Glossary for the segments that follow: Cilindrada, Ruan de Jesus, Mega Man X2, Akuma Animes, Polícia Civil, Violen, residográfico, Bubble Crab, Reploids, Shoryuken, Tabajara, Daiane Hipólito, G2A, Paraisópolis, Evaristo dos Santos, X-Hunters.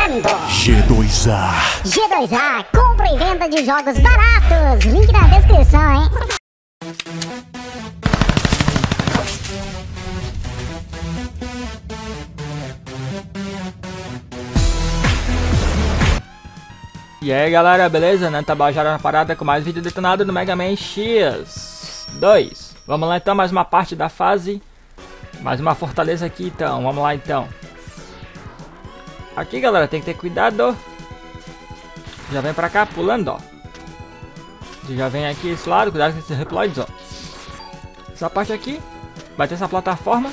começando! G2A. G2A, compra e venda de jogos baratos. Link na descrição, hein? E aí galera, beleza? Né? Tabajara na parada com mais vídeo detonado no Mega Man X2. Vamos lá então, mais uma parte da fase. Mais uma fortaleza aqui então, vamos lá então. Aqui galera, tem que ter cuidado. Já vem pra cá pulando, ó. Já vem aqui esse lado, cuidado com esses reploids, ó. Essa parte aqui, vai ter essa plataforma.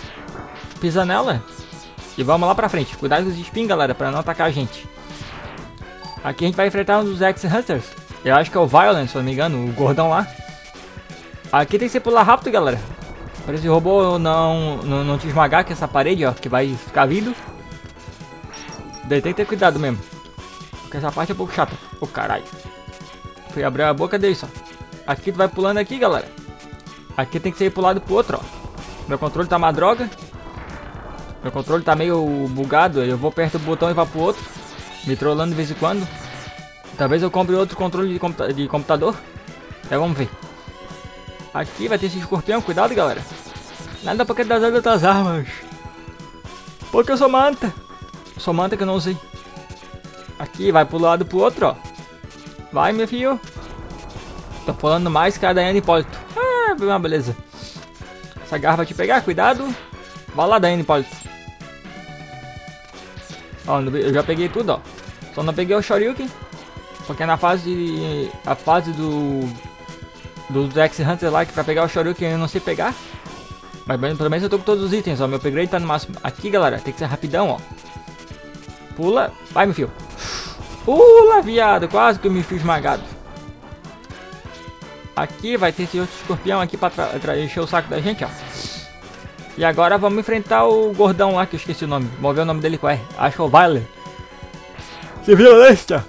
Pisa nela. E vamos lá pra frente, cuidado com os espinhos galera, pra não atacar a gente. Aqui a gente vai enfrentar um dos X-Hunters. Eu acho que é o Violen, se eu não me engano, o gordão lá. Aqui tem que ser pular rápido galera, pra esse robô não te esmagar com essa parede, ó, que vai ficar vindo. Daí tem que ter cuidado mesmo, porque essa parte é um pouco chata. Ô caralho, fui abrir a boca dele só. Aqui tu vai pulando aqui galera. Aqui tem que ser pro lado pro outro, ó. Meu controle tá uma droga. Meu controle tá meio bugado. Eu vou perto do botão e vai pro outro, me trollando de vez em quando. Talvez eu compre outro controle de computador. Então vamos ver. Aqui vai ter esse escorpião, cuidado galera. Nada pra querer das outras armas, porque eu sou manta. Sou manta que eu não usei. Aqui vai pro lado pro outro, ó. Vai meu filho. Tô pulando mais cada ano Hipólito. Ah, uma beleza. Essa garra vai te pegar, cuidado. Vai lá Daiane Hipólito. Ó, eu já peguei tudo, ó. Só não peguei o Shoryuken, porque é na fase. A fase do X-Hunter lá, que pra pegar o Shoryuken eu não sei pegar. Mas pelo menos eu tô com todos os itens, ó. Meu upgrade tá no máximo. Aqui galera, tem que ser rapidão, ó. Pula, vai meu filho. Pula viado, quase que eu me fui esmagado. Aqui vai ter esse outro escorpião aqui pra encher o saco da gente, ó. E agora vamos enfrentar o gordão lá, que eu esqueci o nome. Vou ver o nome dele qual é, acho que é o Violen. Se violência.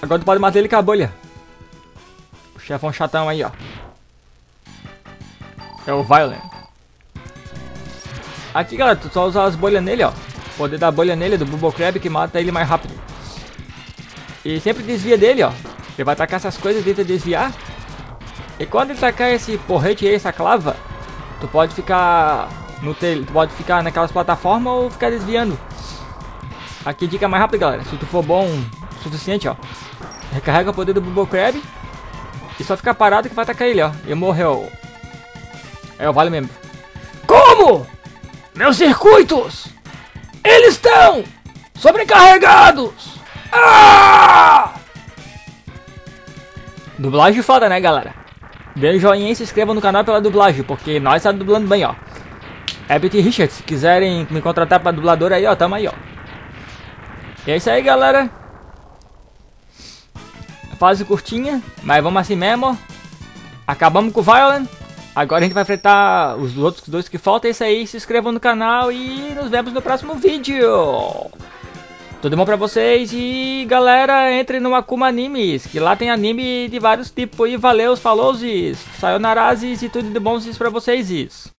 Agora tu pode matar ele com a bolha. O chefão chatão aí, ó. É o Violen. Aqui galera, tu só usa as bolhas nele, ó. O poder da bolha nele é do Bubble Crab, que mata ele mais rápido. E sempre desvia dele, ó. Ele vai atacar essas coisas, tenta desviar. E quando ele tacar esse porrete e essa clava, tu pode ficar no telho, tu pode ficar naquelas plataformas ou ficar desviando. Aqui dica mais rápida, galera. Se tu for bom o suficiente, ó, recarrega o poder do Bubble Crab e só ficar parado que vai atacar ele, ó. E morreu. É o vale mesmo. Como? Meus circuitos! Eles estão sobrecarregados! Ah! Dublagem foda, né, galera? Dê um joinha e se inscreva no canal pela dublagem, porque nós tá dublando bem, ó. Herbert e Richard, se quiserem me contratar pra dubladora aí, ó, tamo aí, ó. E é isso aí, galera. Fase curtinha, mas vamos assim mesmo. Acabamos com o Violen. Agora a gente vai enfrentar os outros dois que faltam. É isso aí, se inscrevam no canal e nos vemos no próximo vídeo. Tudo bom pra vocês e galera, entre no Akuma Animes, que lá tem anime de vários tipos. E valeu, falou, sayonara e tudo de bom pra vocês.